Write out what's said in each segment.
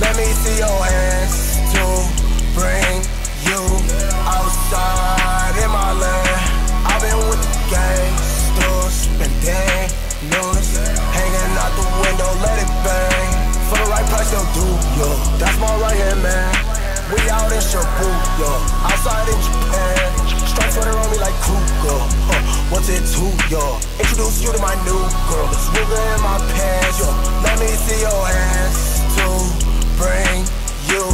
Let me see your hands to bring you outside in my land. I've been with the gangsters, been dang noodles, hanging out the window, let it bang. For the right price, they'll do you. That's my right hand man. We out in Shibuya, outside in Japan. Stripes running on me like Kruger. What's it to y'all? Introduce you to my new girl. It's Ruger in my pants, yo. Let me see your hands to bring you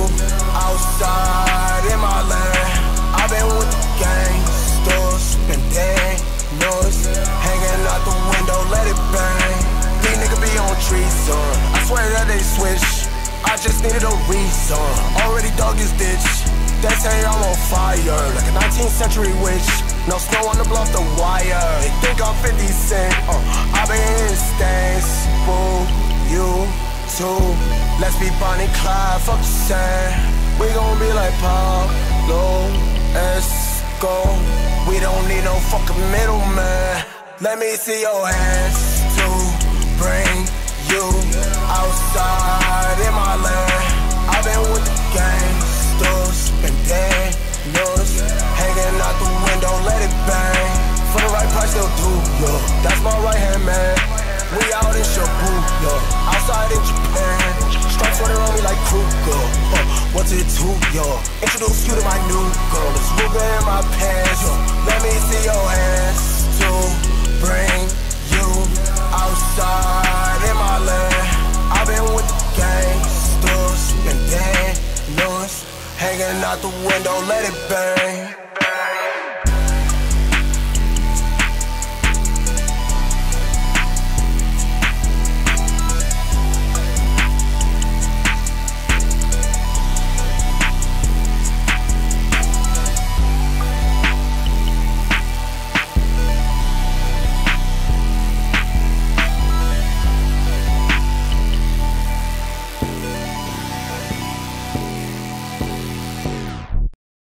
outside in my land. I've been with the gangsters, been dang noise, hanging out the window, let it bang. These niggas be on trees, son. I swear that they switch. I just needed a reason. Already dug his ditch. They say I'm on fire, like a 19th century witch. No snow on the bluff, the wire. They think I'm 50 Cent. I've been in stains. Boo, you too. Let's be Bonnie Clyde, fuck the sand. We gon' be like Pablo Escobar. We don't need no fucking middleman. Let me see your hands to bring you outside in my land. I've been with the gangsters, been dang noodles, hanging out the window, let it bang. For the right price, they'll do you. That's my right hand man. We out in Shibuya, outside in Japan. Stripes running on me like Kruger. What's it to you? Introduce you to my new girl. It's Ruger in my pants. Let me see your hands to bring you outside in my land. I've been with the gangsters, been dang noodles, hanging out the window, let it burn.